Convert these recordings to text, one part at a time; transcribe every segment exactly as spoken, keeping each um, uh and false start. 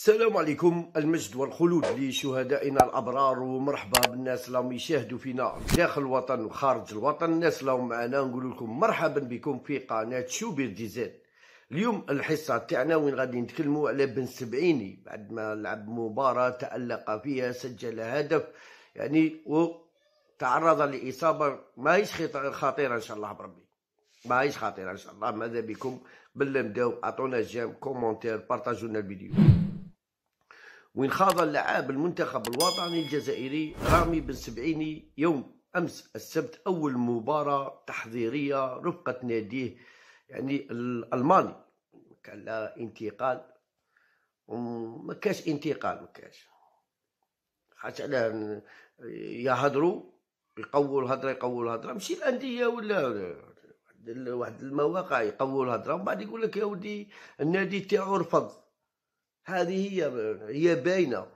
السلام عليكم، المجد والخلود لشهدائنا الابرار، ومرحبا بالناس اللي راهم يشاهدوا فينا داخل الوطن وخارج الوطن. الناس اللي راهم معنا نقول لكم مرحبا بكم في قناه شوبير ديزات. اليوم الحصه تاعنا وين غادي نتكلموا على بن سبعيني، بعد ما لعب مباراه تالق فيها، سجل هدف يعني وتعرض لاصابه ماهيش خطيره ان شاء الله بربي، ماهيش خطيره ان شاء الله. ماذا بكم بالله نبداو، اعطونا جيم كومونتير، بارطاجوا لنا الفيديو. وين خاض اللاعب المنتخب الوطني الجزائري رامي بن سبعيني يوم امس السبت اول مباراه تحضيريه رفقه ناديه يعني الالماني. كان لا انتقال وما كاش انتقال، ما كاش حاجه علاه يهضروا يقولوا الهضره يقولوا الهضره ماشي الانديه ولا واحد المواقع يقولوا الهضره، ومن بعد يقول لك يا ودي النادي تاعو رفض. هذه هي هي باينه،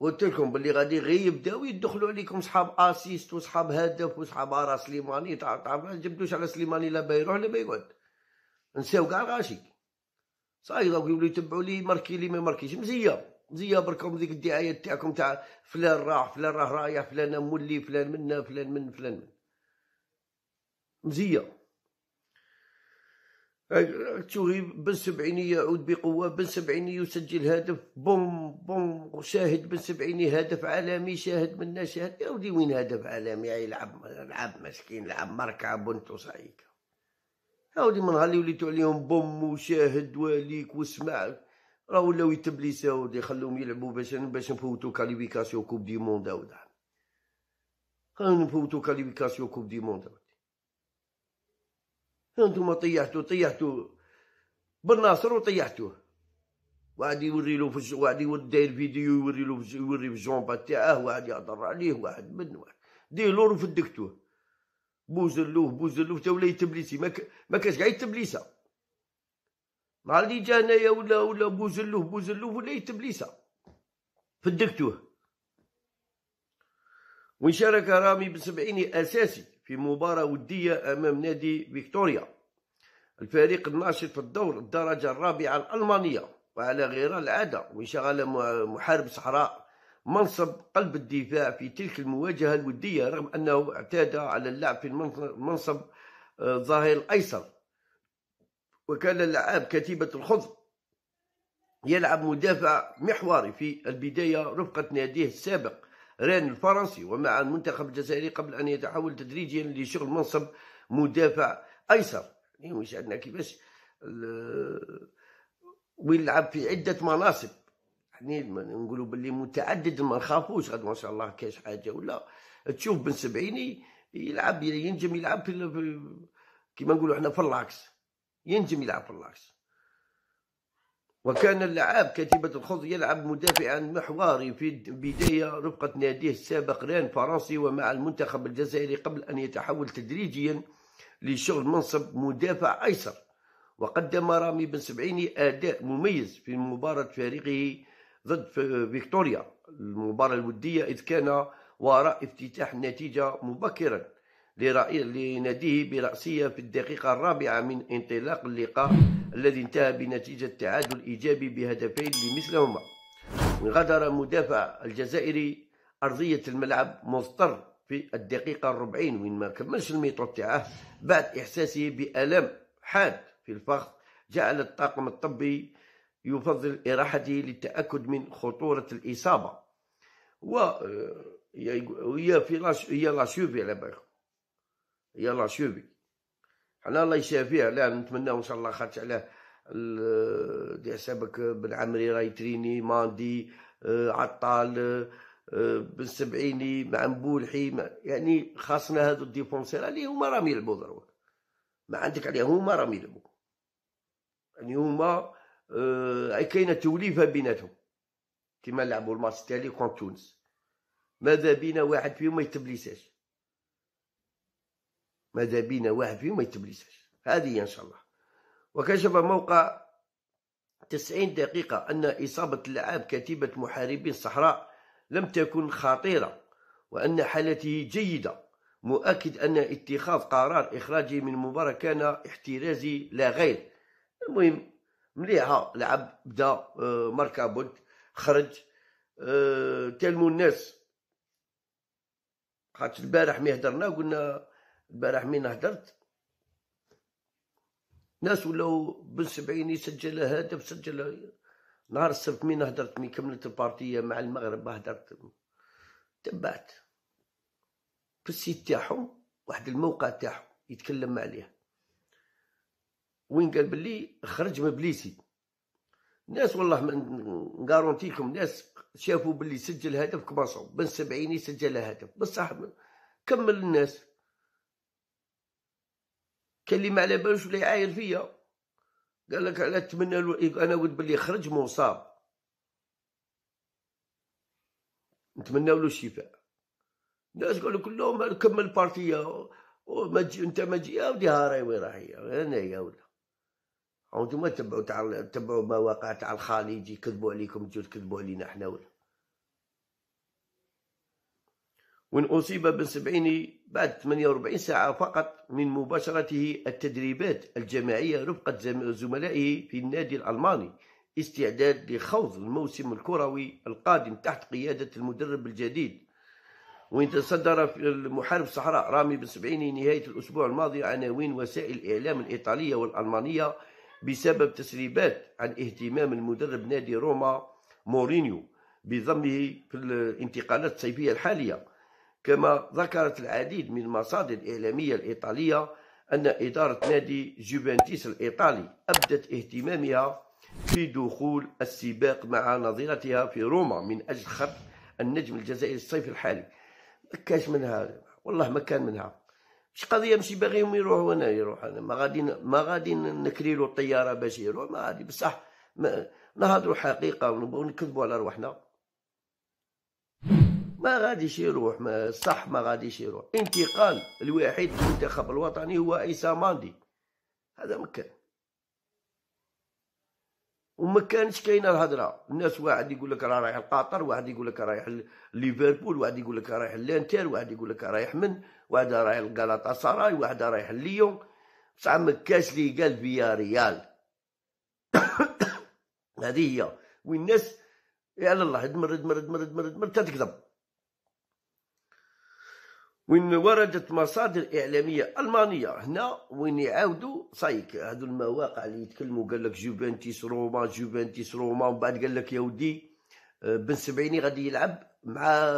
قلت لكم باللي غادي غير يبداو يدخلوا عليكم صحاب اسيست وصحاب هدف وصحاب راه سليماني. تعرف ما جبدوش على سليماني، لا بيروح لا بيقعد، نساو كاع الغاشي صاي دوك يوليو يتبعوا لي ماركي لي ما ماركيش. مزيه مزيه بركم ديك الدعايه تاعكم تاع فلان راح فلان راه رايح فلان مولي فلان منا فلان من فلان من مزيه. تشوفي بن سبعيني يعود بقوة، بن سبعيني يسجل هدف بوم بوم. شاهد بن سبعيني هدف عالمي، شاهد منا شاهد. يا ودي وين هدف عالمي؟ يلعب لعب مسكين، لعب مركعة بنت وصعيك. يا ودي من نهار اللي وليتو عليهم بوم وشاهد وليك وسمع، راه ولاو يتبليسا ودي خلوهم يلعبوا باش باش نفوتو كاليفيكاسيون كوب دي موند. أودي خلونا نفوتو كاليفيكاسيون كوب دي موند. انتم طيحتو طيحتو بالناصر وطيحتوه، واحد يوري له في واحد يدير فيديو يوري له في يوري في الجونبا تاعه، واحد يهضر عليه واحد من واحد ديلور وفدكتوه بوزلوه بوزلوه تا ولا يتبليسي. ما, ك... ما كاش كاع يتبليسه، مع اللي جا هنايا ولا ولا بوزلوه بوزلوه ولا يتبليسه فدكتوه. وإن شارك رامي بن سبعيني أساسي في مباراة ودية أمام نادي فيكتوريا، الفريق الناشط في الدور الدرجة الرابعة الألمانية، وعلى غير العادة وانشغل محارب صحراء منصب قلب الدفاع في تلك المواجهة الودية، رغم أنه اعتاد على اللعب في المنصب الظهير الأيسر. وكان اللاعب كتيبة الخضر يلعب مدافع محوري في البداية رفقة ناديه السابق رين الفرنسي ومع المنتخب الجزائري، قبل أن يتحول تدريجيا لشغل منصب مدافع أيسر. يعني واش عندنا كيفاش ويلعب في عدة مناصب، يعني نقولوا باللي متعدد، ما نخافوش غدا إن شاء الله كاش حاجة ولا. تشوف بن سبعيني يلعب ينجم يلعب في كيما نقولوا حنا في اللاكس، ينجم يلعب في اللاكس. وكان اللاعب كتيبة الخضر يلعب مدافعا محوري في البداية رفقة ناديه السابق رين فرنسي ومع المنتخب الجزائري، قبل أن يتحول تدريجيا لشغل منصب مدافع أيسر. وقدم رامي بن سبعيني أداء مميز في مباراة فريقه ضد فيكتوريا المباراة الودية، إذ كان وراء افتتاح النتيجة مبكرا لناديه برأسية في الدقيقة الرابعة من انطلاق اللقاء الذي انتهى بنتيجة تعادل إيجابي بهدفين لمثلهما. وغادر مدافع الجزائري أرضية الملعب مضطر في الدقيقة الربعين، وين ما كملش الميطو تاعه بعد إحساسه بألم حاد في الفخذ، جعل الطاقم الطبي يفضل إراحته للتأكد من خطورة الإصابة. وهي في لاش هي لاشوفي على بالكم، هي لاشوفي حنا الله يشافيه. لا نتمناو ان شاء الله، خاطش علاه دير حسابك بن عمري راهي تريني، ماندي آه، عطال آه، بن سبعيني مع مبولحي، يعني خاصنا هادو الديفونسير اللي هما راهم يلعبوا ضروري، ما عندك عليهم، هما راهم يلعبوا يعني هما آه، كاينه توليفه بيناتهم كيما لعبوا الماتش تاعي كونت تونس. ماذا بينا واحد فيهم ما يتبليساش، ماذا بينا واحد فيهم ما يتبليسش، هذه ان شاء الله. وكشف موقع تسعين دقيقة أن إصابة اللاعب كتيبة محاربين الصحراء لم تكن خطيرة وأن حالته جيدة، مؤكد أن اتخاذ قرار إخراجه من المباراة كان احترازي لا غير. المهم مليحه، لعب بدا ماركا بود، خرج تالمو الناس. خاطر البارح مي هدرنا قلنا، البارح مين هدرت ناس ولاو بن سبعيني سجل هدف، سجل نهار السبت مين هدرت مي كملت البارتيه مع المغرب هدرت، تبعت في السيت تاعهم واحد الموقع تاعهم يتكلم عليه وين قال بلي خرج مبليسي. ناس والله نكارونتيكم ناس شافوا بلي سجل هدف كباصو بن سبعيني سجل هدف، بصح كمل الناس كان اللي ما على بالوش ولا يعاير فيا، قال لك على تمنى انا قلت بلي خرج مصاب نتمناو له الشفاء. الناس قالوا كلهم كمل بارتيه وما تجي انت، ما تجي وديها راهي وين راهي انايا ولا هانتوما تبعوا تاع تبعوا مواقع تاع الخليج يكذبوا عليكم، تجوا تكذبوا علينا حنا ولا وين. اصيب بن سبعيني بعد ثمانية وأربعين ساعه فقط من مباشرته التدريبات الجماعيه رفقه زملائه في النادي الالماني استعداد لخوض الموسم الكروي القادم تحت قياده المدرب الجديد. وين تصدر المحارب الصحراء رامي بن سبعيني نهاية الأسبوع الماضي عناوين وسائل الإعلام الإيطالية والألمانية بسبب تسريبات عن اهتمام المدرب نادي روما مورينيو بضمه في الانتقالات الصيفية الحالية. كما ذكرت العديد من المصادر الإعلامية الإيطالية أن إدارة نادي جوفنتوس الإيطالي أبدت اهتمامها في دخول السباق مع نظيرتها في روما من أجل خط النجم الجزائري الصيف الحالي. مكاش منها والله، ما كان منها. مش قضيه ماشي باغيهم يروحوا، انا يروح انا ما غادي ما غادي نكريلو الطياره باش يروح، ما غادي، بصح نهضروا حقيقه ونكذبوا على رواحنا. ما غاديش يروح، ما صح ما غاديش يروح. انتقال الوحيد للمنتخب الوطني هو عيسى ماندي، هذا مكان وما كانش كاينه الهضره. الناس واحد يقول لك راه رايح لقطر، واحد يقول لك رايح ليفربول، واحد يقول لك رايح لانتر، واحد يقول لك رايح من، واحد رايح لكالاتا سراي، واحد رايح لليون، بصح ما كاش اللي قال فيا ريال. هذه هي وين الناس على الله تمرد مرد مرد مرد مرد تكذب. وين وردت مصادر إعلامية ألمانية هنا وين يعاودوا صايك هذو المواقع اللي يتكلموا، قال لك جوفنتوس روما، جوفنتوس روما، ومن بعد قال لك يا ودي بن سبعيني غادي يلعب مع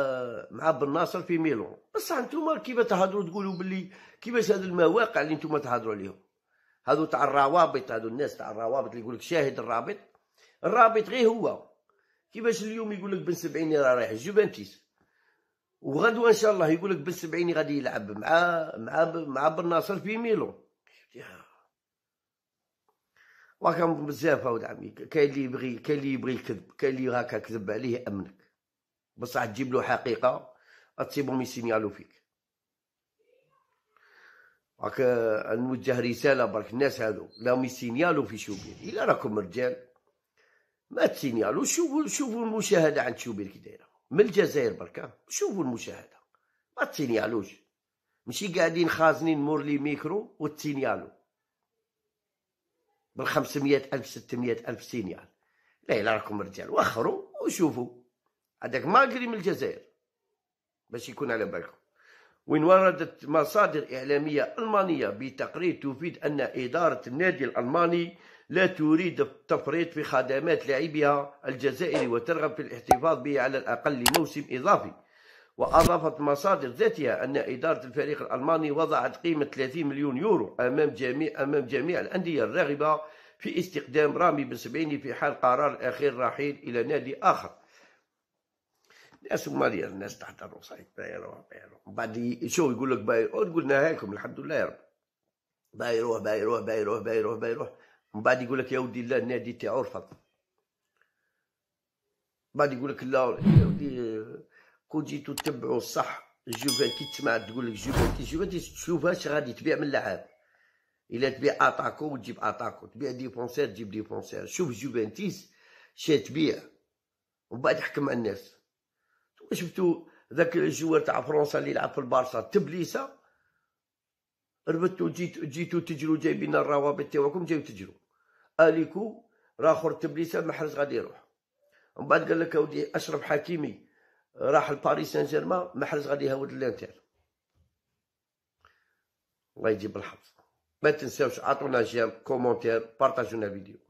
مع بن ناصر في ميلون. بصح نتوما كيف تهضروا تقولوا باللي كيفاش هذو المواقع اللي نتوما تهضروا عليهم، هذو تاع الروابط، هذو الناس تاع الروابط اللي يقول لك شاهد الرابط، الرابط غير هو. كيفاش اليوم يقول لك بن سبعيني راه رايح جوفنتوس، وغدوه ان شاء الله يقول لك بن سبعيني غادي يلعب مع مع مع بن ناصر في ميلون. وكان بزاف هاود عمي، كاين اللي يبغي كاين اللي يبغي يكذب، كاين اللي هاكا كذب عليه امنك، بصح تجيب له حقيقه تصيبهم يسينيالو فيك. هاكا نوجه رساله برك الناس هادو راهم يسينيالو في شوبير، الا راكم رجال ما تسينيالو. شوفوا شوفوا المشاهده عند شوبير كي دايره من الجزائر بركا، شوفوا المشاهده ما تسينيالوش، ماشي قاعدين خازنين مور لي ميكرو وتسينيالو بال خمسمية ألف ستمية ألف سينيال. لا الا راكم رجال وخروا وشوفوا هذاك ماجري من الجزائر باش يكون على بالكم. وين وردت مصادر اعلاميه المانيه بتقرير تفيد ان اداره النادي الالماني لا تريد التفريط في خدمات لاعبيها الجزائري وترغب في الاحتفاظ به على الأقل لموسم إضافي. وأضافت مصادر ذاتها أن إدارة الفريق الألماني وضعت قيمة ثلاثين مليون يورو أمام جميع أمام جميع الأندية الراغبة في استخدام رامي بن سبعيني في حال قرار أخير رحيل إلى نادي آخر. ناس مالية الناس تحت الرصيد بايرو بايرو، بعد شو يقول لك بايرو، قلنا لكم الحمد لله يا رب بايرو بايرو بايرو بايرو بايرو، من بعد يقول لك يا ودي لا النادي تاعو رفض، بعد يقول لك لا يا ودي كون جيتو تتبعوا الصح. جوفنتي تسمع تقول لك جوفنتي جوفنتي تشوف اش غادي تبيع من لعاب، الا تبيع اتاكو وتجيب اتاكو، تبيع ديفونسير تجيب ديفونسير. شوف جوفنتيس شا تبيع ومن بعد حكم على الناس. شفتوا ذاك الجوار تاع فرنسا اللي يلعب في البارسا تبليسه، ربطتو جيتو جيتو تجرو جايبين الروابط تاعكم جايو تجرو، اليكو راه خرج تبليسه محرز غادي يروح. ومن بعد قال لك اودي اشرف حكيمي راح لباريس سان جيرمان، محرز غادي يهود الانتر. الله يجيب الحظ. ما تنساوش عطونا جيم، كومونتير، بارطاجونا الفيديو.